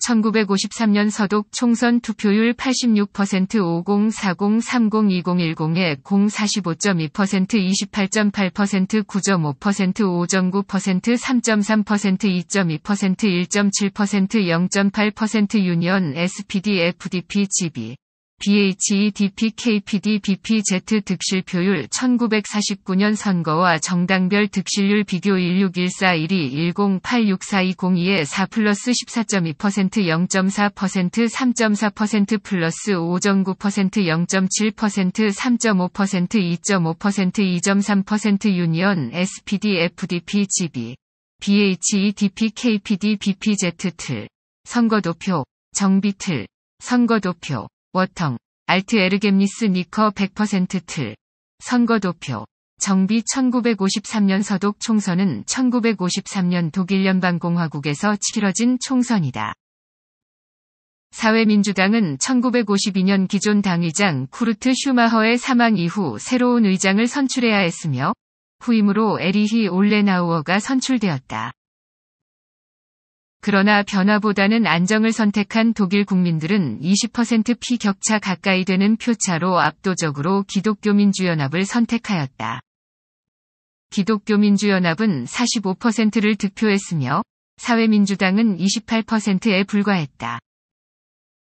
1953년 서독 총선 투표율 86% 5040302010에 045.2% 28.8% 9.5% 5.9% 3.3% 2.2% 1.7% 0.8% 유니언 SPD FDP GB/BHE DP KPD BPZ 득실표율 1949년 선거와 정당별 득실률 비교 16141210864202에 4+14.2% 0.4% 3.4% +5.9% 0.7% 3.5% 2.5% 2.3% 유니언 SPD FDP GB/BHE DP KPD BPZ 틀 선거도표 정비 틀 선거도표 워텅, 알트 에르겜니스 니커 100% 틀. 선거도표. 정비 1953년 서독 총선은 1953년 독일연방공화국에서 치러진 총선이다. 사회민주당은 1952년 기존 당의장 쿠르트 슈마허의 사망 이후 새로운 의장을 선출해야 했으며, 후임으로 에리히 올레나우어가 선출되었다. 그러나 변화보다는 안정을 선택한 독일 국민들은 20% 피 격차 가까이 되는 표차로 압도적으로 기독교민주연합을 선택하였다. 기독교민주연합은 45%를 득표했으며 사회민주당은 28%에 불과했다.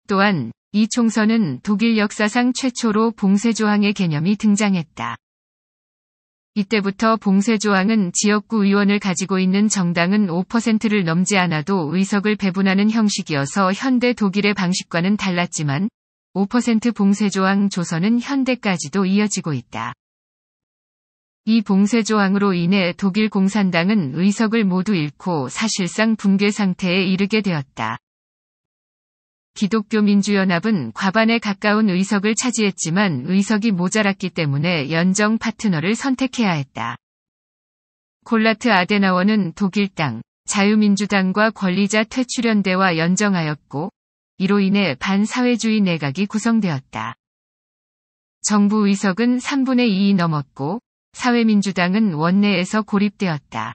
또한 이 총선은 독일 역사상 최초로 봉쇄조항의 개념이 등장했다. 이때부터 봉쇄조항은 지역구 의원을 가지고 있는 정당은 5%를 넘지 않아도 의석을 배분하는 형식이어서 현대 독일의 방식과는 달랐지만 5% 봉쇄조항 조서는 현대까지도 이어지고 있다. 이 봉쇄조항으로 인해 독일 공산당은 의석을 모두 잃고 사실상 붕괴 상태에 이르게 되었다. 기독교민주연합은 과반에 가까운 의석을 차지했지만 의석이 모자랐기 때문에 연정 파트너를 선택해야 했다. 콜라트 아데나워는 독일당, 자유민주당과 권리자 퇴출연대와 연정하였고, 이로 인해 반사회주의 내각이 구성되었다. 정부 의석은 3분의 2이 넘었고, 사회민주당은 원내에서 고립되었다.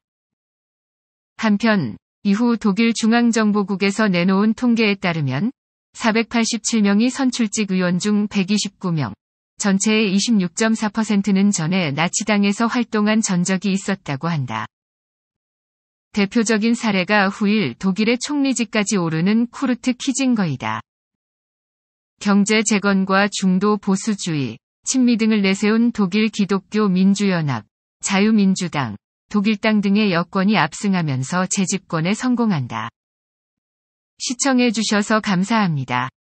한편, 이후 독일 중앙정보국에서 내놓은 통계에 따르면, 487명이 선출직 의원 중 129명, 전체의 26.4%는 전에 나치당에서 활동한 전적이 있었다고 한다. 대표적인 사례가 후일 독일의 총리직까지 오르는 쿠르트 키징거이다. 경제 재건과 중도 보수주의, 친미 등을 내세운 독일 기독교 민주연합, 자유민주당, 독일당 등의 여권이 압승하면서 재집권에 성공한다. 시청해주셔서 감사합니다.